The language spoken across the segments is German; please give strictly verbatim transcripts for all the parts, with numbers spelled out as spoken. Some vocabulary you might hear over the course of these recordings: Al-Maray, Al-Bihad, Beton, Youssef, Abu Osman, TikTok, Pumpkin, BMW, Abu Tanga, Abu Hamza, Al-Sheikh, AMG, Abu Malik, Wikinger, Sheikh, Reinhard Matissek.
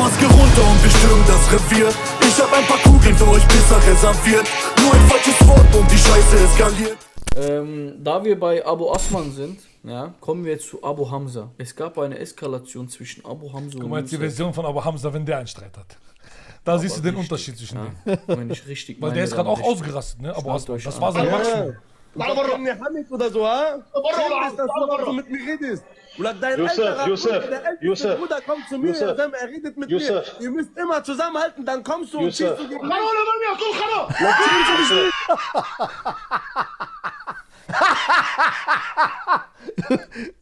Maske runter und wir stürmen das Revier. Ich hab ein paar Kugeln für euch Pisser reserviert. Nur ein falsches Wort und die Scheiße eskaliert. Ähm, da wir bei Abu Osman sind, ja, kommen wir jetzt zu Abu Hamza. Es gab eine Eskalation zwischen Abu Hamza und Guck mal jetzt die Version von Abu Hamza, wenn der einen Streit hat. Da aber siehst du den richtig. Unterschied zwischen ja. denen. Wenn ich richtig Weil meine, der ist gerade auch richtig. ausgerastet, ne? Abu Osman. Das war sein Maximum. Oder so, ha? Dass du mit mir redest. Oder dein Youssef, Youssef, der älteste Bruder kommt zu mir, Youssef, er redet mit Youssef. mir. Ihr müsst immer zusammenhalten, dann kommst du und schießt du gegen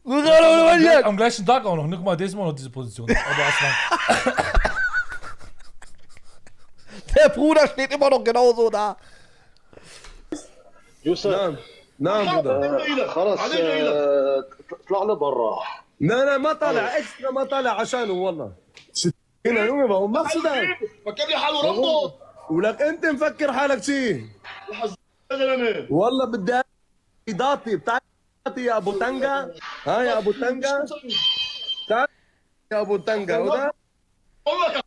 mich. Am gleichen Tag auch noch, ne? Guck mal, der ist immer noch diese Position. Der Bruder steht immer noch genauso da. Youssef. نعم كده خلاص اطلع له برا لا لا ما طالع اكسترا ما طالع عشانه والله هنا يومي بقوم مقصده فكر لي حاله ربطه ولك انت مفكر حالك شيء والله بدي اضافي بتاع يا ابو تنجا ها يا ابو تنجا تعال يا ابو تنجا وده والله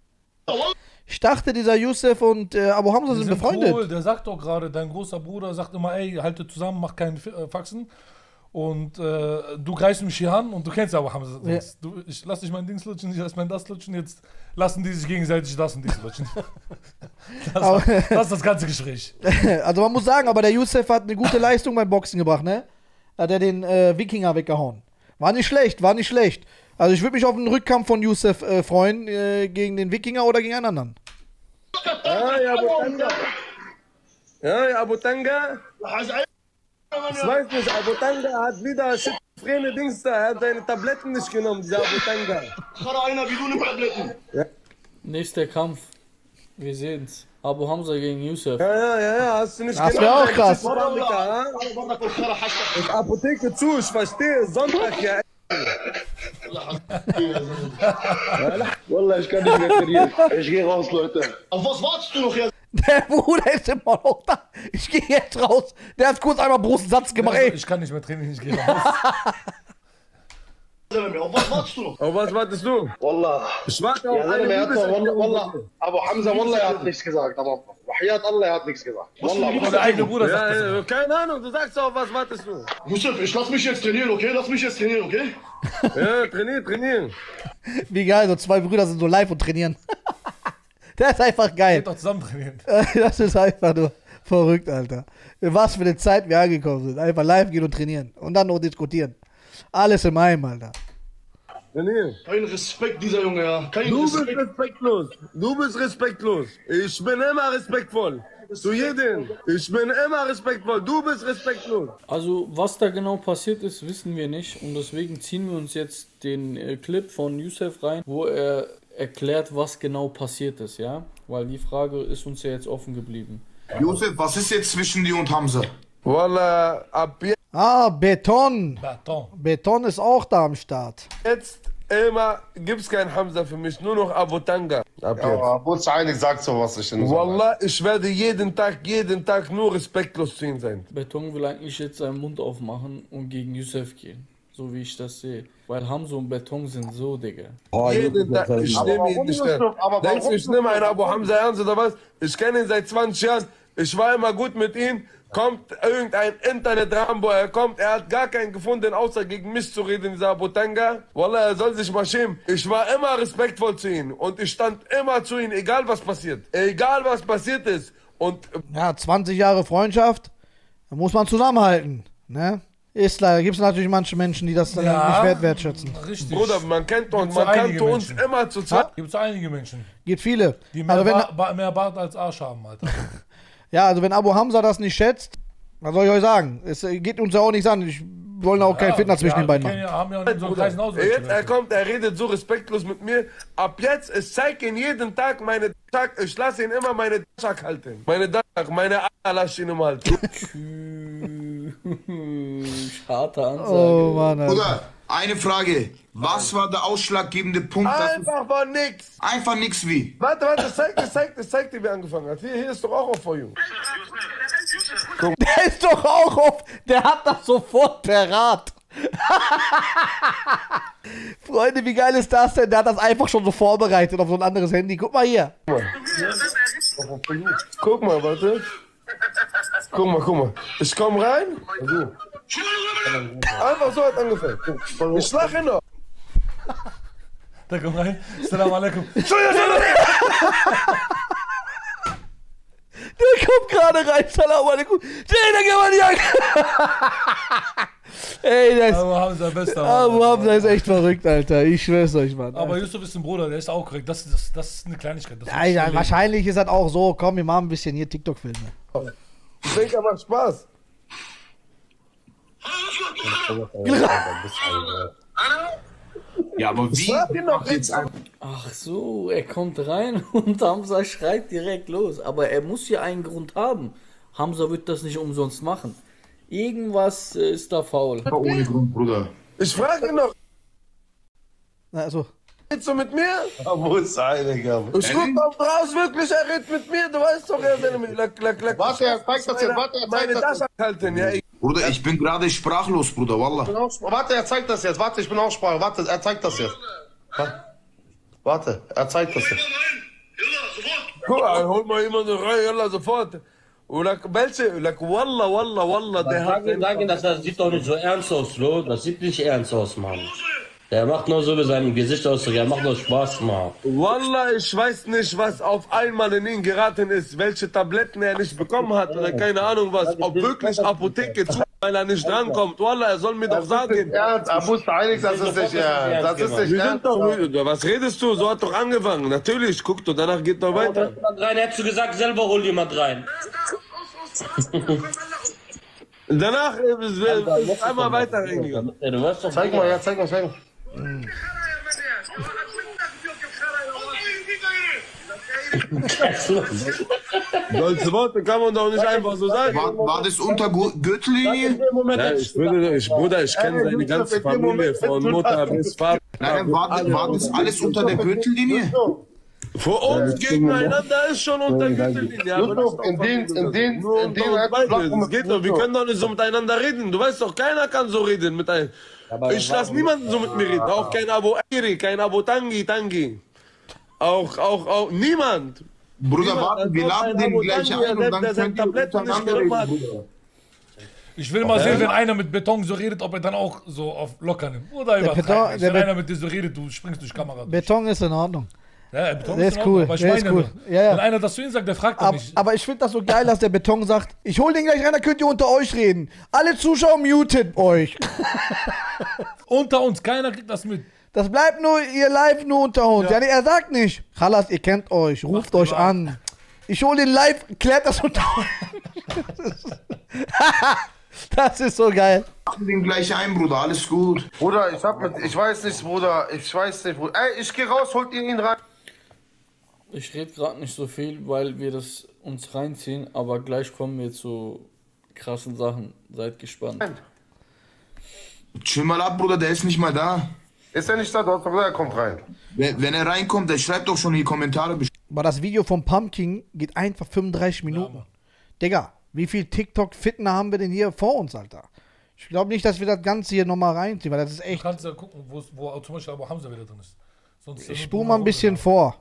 Ich dachte, dieser Youssef und äh, Abu Hamza sind, sind befreundet. Cool. Der sagt doch gerade, dein großer Bruder sagt immer, ey, haltet zusammen, macht keinen äh, Faxen. Und äh, du greifst mich hier an und du kennst Abu Hamza. Ja. Du, ich lass dich mein Dings lutschen, ich lass mein das lutschen, jetzt lassen die sich gegenseitig das und dies lutschen. das, aber, das ist das ganze Gespräch. Also man muss sagen, aber der Youssef hat eine gute Leistung beim Boxen gebracht, ne? Hat er den äh, Wikinger weggehauen. War nicht schlecht, war nicht schlecht. Also ich würde mich auf einen Rückkampf von Youssef äh, freuen, äh, gegen den Wikinger oder gegen einen anderen. Ja, ja, Abu Tanga. Ja, ja, Abu Tanga. Ich weiß nicht, Abu Tanga hat wieder schizophrene Dings da, er hat seine Tabletten nicht genommen, dieser Abu Tanga. Einer wie du eine Tabletten. Nächster Kampf, wir sehen's. Abu Hamza gegen Youssef. Ja, ja, ja, ja, hast du nicht gedacht? Das wäre auch krass. Ist Apotheke zu, ich verstehe, Sonntag, ja. Wallah, ich kann nicht mehr trainieren. Ich gehe raus, Leute. Auf was wartest du noch jetzt? Der Bruder ist immer noch da. Ich gehe jetzt raus. Der hat kurz einmal einen großen Satz gemacht. Ey. Ich kann nicht mehr trainieren, ich gehe raus. Auf was wartest du noch? Auf was wartest du? Wallah. Ich warte auf eine Liebesbeziehung. Abu Hamza, Wallah, er hat nichts gesagt. Aber Wahiyat Allah, er hat nichts gesagt. Wallah, der eigene Bruder sagt das. Keine Ahnung, du sagst auf was wartest du? Youssef, ich lass mich jetzt trainieren, okay? Lass mich jetzt trainieren, okay? Ja, trainieren, trainieren. Wie geil, so zwei Brüder sind so live und trainieren. Das ist einfach geil. Geht doch zusammen trainieren. Das ist einfach nur verrückt, Alter. Was für eine Zeit wir angekommen sind. Einfach live gehen und trainieren. Und dann noch diskutieren. Alles in einem, Alter. Kein Respekt, dieser Junge, ja. Kein du Respekt. bist respektlos. Du bist respektlos. Ich bin immer respektvoll. Zu jedem. Ich bin immer respektvoll. Du bist respektlos. Also, was da genau passiert ist, wissen wir nicht. Und deswegen ziehen wir uns jetzt den äh, Clip von Youssef rein, wo er erklärt, was genau passiert ist, ja? Weil die Frage ist uns ja jetzt offen geblieben. Youssef, was ist jetzt zwischen dir und Hamza? Voila, ab jetzt. Ah, Beton. Beton. Beton ist auch da am Start. Jetzt immer gibt's kein Hamza für mich, nur noch Abu Tanga. Ja, aber Abu Tanga sagt sowas nicht. Wallah, ich werde jeden Tag, jeden Tag nur respektlos zu ihm sein. Beton will eigentlich jetzt seinen Mund aufmachen und gegen Youssef gehen. So wie ich das sehe. Weil Hamza und Beton sind so, Digga. Oh, jeden Tag, ich nehme ihn nicht ernst. Denkst du, ich nehme einen Abu Hamza ernst oder was? Ich kenne ihn seit zwanzig Jahren. Ich war immer gut mit ihm. Kommt irgendein Internet-Rambo, er kommt, er hat gar keinen gefunden, außer gegen mich zu reden, dieser Abu Tanga. Wallah, er soll sich mal schämen. Ich war immer respektvoll zu ihm und ich stand immer zu ihm, egal was passiert. Egal was passiert ist. Und ja, zwanzig Jahre Freundschaft, da muss man zusammenhalten, ne? Ist leider, gibt es natürlich manche Menschen, die das dann ja, nicht wert wertschätzen. Richtig. Bruder, man kennt uns, man kannte uns immer zu zweit. Gibt es einige Menschen. Gibt viele. Die mehr, also, ba ba mehr Bart als Arsch haben, Alter. Ja, also wenn Abu Hamza das nicht schätzt, was soll ich euch sagen? Es geht uns ja auch nichts an. Ich wollen auch ja, keinen Fitness zwischen ja, den beiden machen. Ja, haben ja so einen jetzt, er kommt, er redet so respektlos mit mir. Ab jetzt, ich zeige ihn jeden Tag meine Tag. Ich lasse ihn immer meine Tag halten. Meine Tag, meine A lasse ihn immer halten. Harte Ansage. Oh Mann, Alter. Oder eine Frage. Was war der ausschlaggebende Punkt? Einfach war nix. Einfach nix wie? Warte, warte, zeig dir, zeig dir, zeig dir, wie angefangen hat. Hier, hier ist doch auch auf For You. Der ist doch auch auf. Der hat das sofort parat. Freunde, wie geil ist das denn? Der hat das einfach schon so vorbereitet auf so ein anderes Handy. Guck mal hier. Guck mal, warte. Guck mal, guck mal. Ich komm rein. Einfach so hat angefangen. Ich lache noch. Da komm rein. Salam alaikum. Der kommt gerade rein. Salam alaikum. Ey, der ist, Abu Hamza, bester Mann. Abu Hamza ist echt verrückt, Alter. Ich schwör's euch, Mann. Aber Alter. Youssef ist ein Bruder, der ist auch korrekt. Das, das, das ist eine Kleinigkeit. Das Alter, ist wahrscheinlich ist das auch so. Komm, wir machen ein bisschen hier TikTok-Filme. Ich denke, er macht Spaß. Ja, aber wie? Ach so, er kommt rein und Hamza schreit direkt los. Aber er muss ja einen Grund haben. Hamza wird das nicht umsonst machen. Irgendwas ist da faul. Ohne Grund, Bruder. Ich frage ihn noch. Na, also. Redst du mit mir? Aber es sei, Digga. Ich guck mal raus, wirklich, er redet mit mir. Du weißt doch, er will mit Lack, Lack, Lack. Warte, er zeigt das jetzt, warte, er zeigt das jetzt. Bruder, ich bin gerade sprachlos, Bruder, Wallah. Warte, er zeigt das jetzt, warte, ich bin auch sprachlos. Warte, er zeigt das jetzt. Warte, er zeigt das jetzt. Guck mal, hol mal jemanden rein, Jalla, sofort. Ulak, welche? Ulak, Wallah, Wallah, Wallah, der hat. Ich sage Ihnen, das sieht doch nicht so ernst aus, Bro. Das sieht nicht ernst aus, Mann. Der macht nur so mit seinem Gesicht aus, der macht nur Spaß, Mann. Wallah, ich weiß nicht, was auf einmal in ihn geraten ist, welche Tabletten er nicht bekommen hat oder keine Ahnung was. Ob wirklich Apotheke zu, weil er nicht drankommt. Wallah, er soll mir doch sagen. Er wusste eigentlich, das ist nicht ernst. Wir sind doch müde. Was redest du? So hat doch angefangen. Natürlich, guck doch, danach geht doch weiter. Hättest du gesagt, selber hol jemand rein. Danach ist es einmal weiter reingegangen. Zeig mal, ja, zeig mal, zeig mal. Solche Worte kann man doch nicht einfach so sagen. War, war das unter Gürtellinie? Ja, ich, ich, Bruder, ich kenne seine ganze Familie, von Mutter bis Vater. Nein, war, war das alles unter der Gürtellinie? Vor uns gegeneinander ist schon unter Gürtellinie. In den, in den, in den, geht doch. Wir können doch nicht so miteinander reden. Du weißt doch, keiner kann so reden mit einem. Aber ich lasse niemanden so mit mir reden, auch kein Abu Eri, kein Abu Tangi, Tangi. Auch, auch, auch, niemand. Bruder, warten, wir laden den gleich ein und dann könnt ihr untereinander reden, Bruder. Ich will mal sehen, wenn einer mit Beton so redet, ob er dann auch so auf locker nimmt. Oder übertreibt. Wenn einer mit dir so redet, du springst durch Kamera. Beton ist in Ordnung. Ja, Beton ist cool. Wenn einer das zu ihm sagt, der fragt doch nicht. Aber ich finde das so geil, dass der Beton sagt, ich hol den gleich rein, dann könnt ihr unter euch reden. Alle Zuschauer mutet euch. Unter uns, keiner kriegt das mit. Das bleibt nur, ihr live nur unter uns. Ja, ja, er sagt nicht, Khalas, ihr kennt euch, ruft euch an. Ich hol den live, klärt das unter euch. Das ist so geil. Mach den gleich ein, Bruder, alles gut. Bruder, ich hab mit, ich weiß nicht, Bruder, ich weiß nicht, Bruder. Ey, ich geh raus, holt ihr ihn rein. Ich rede gerade nicht so viel, weil wir das uns reinziehen, aber gleich kommen wir zu krassen Sachen. Seid gespannt. Chill mal ab, Bruder, der ist nicht mal da. Ist er nicht da, Bruder, er kommt rein. Wenn, wenn er reinkommt, der schreibt doch schon in die Kommentare. Aber das Video von Pumpkin geht einfach fünfunddreißig Minuten. Ja, Digga, wie viel TikTok-Fitner haben wir denn hier vor uns, Alter? Ich glaube nicht, dass wir das Ganze hier nochmal reinziehen, weil das ist echt... Du kannst ja gucken, wo zum Beispiel Abu Hamza wieder drin ist. Sonst ich spule mal ein bisschen drin vor.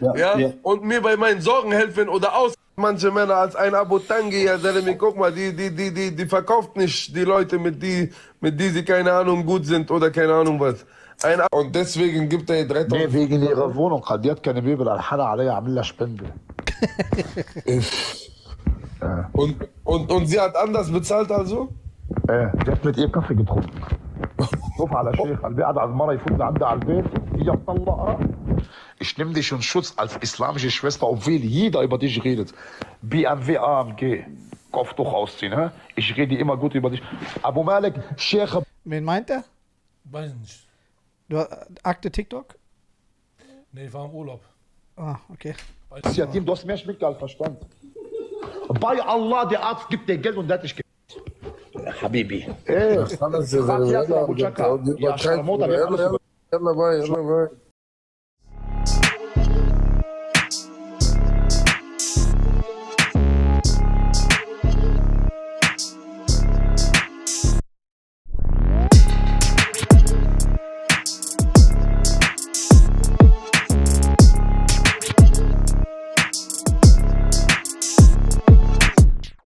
Ja, ja, ja. Und mir bei meinen Sorgen helfen oder aus. Manche Männer als ein Abu Tangi, ja, mir, guck mal, die, die, die, die, die verkauft nicht die Leute, mit die, mit die sie keine Ahnung gut sind oder keine Ahnung was. Ein und deswegen gibt er drei... Nee, wegen ihrer Wohnung. Die hat keine Bibel. Al-Hara alaya amilla Spende. Und, und, und sie hat anders bezahlt also? Äh, sie hat mit ihr Kaffee getrunken. Ruf Al-Sheikh, Al-Bihad, Al-Maray, Funden, Amda, Al-Bihad. Ich nehme dich in Schutz als islamische Schwester, obwohl jeder über dich redet. B M W, A M G, Kopftuch ausziehen, hä? Ich rede immer gut über dich. Abu Malik, Sheikh. Wen meint er? Weiß nicht. Du, Akte TikTok? Nee, ich war im Urlaub. Ah, okay. Das ist ja Team, du hast mehr Schmecke als Verstand. Bei Allah, der Arzt gibt dir Geld und der hat dich gegeben. Habibi. Ey, das ist ja so. Ja, Scharmota, wir haben das.